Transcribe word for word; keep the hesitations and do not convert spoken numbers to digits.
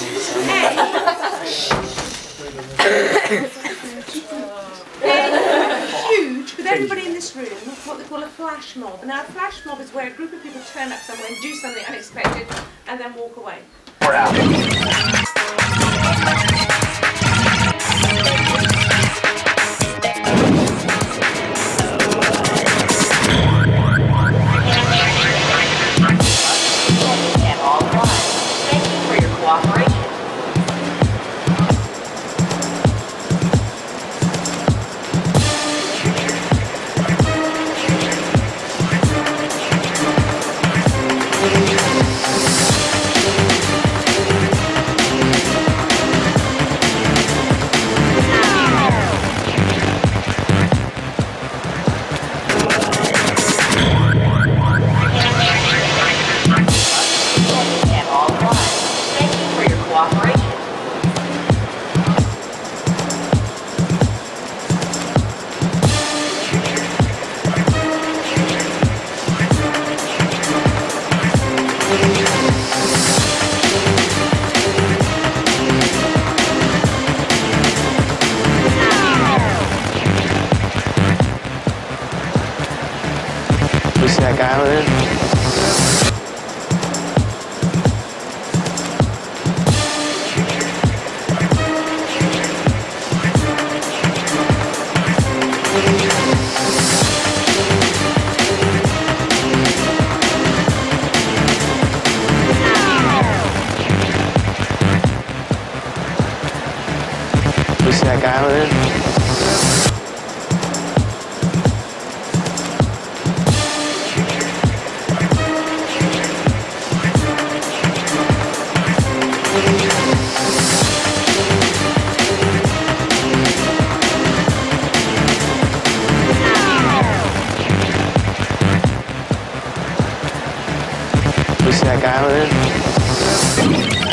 Huge with everybody in this room, what they call a flash mob. Now a flash mob is where a group of people turn up somewhere and do something unexpected and then walk away. We're out. That guy over there? You see that guy over there? You see that guy over there?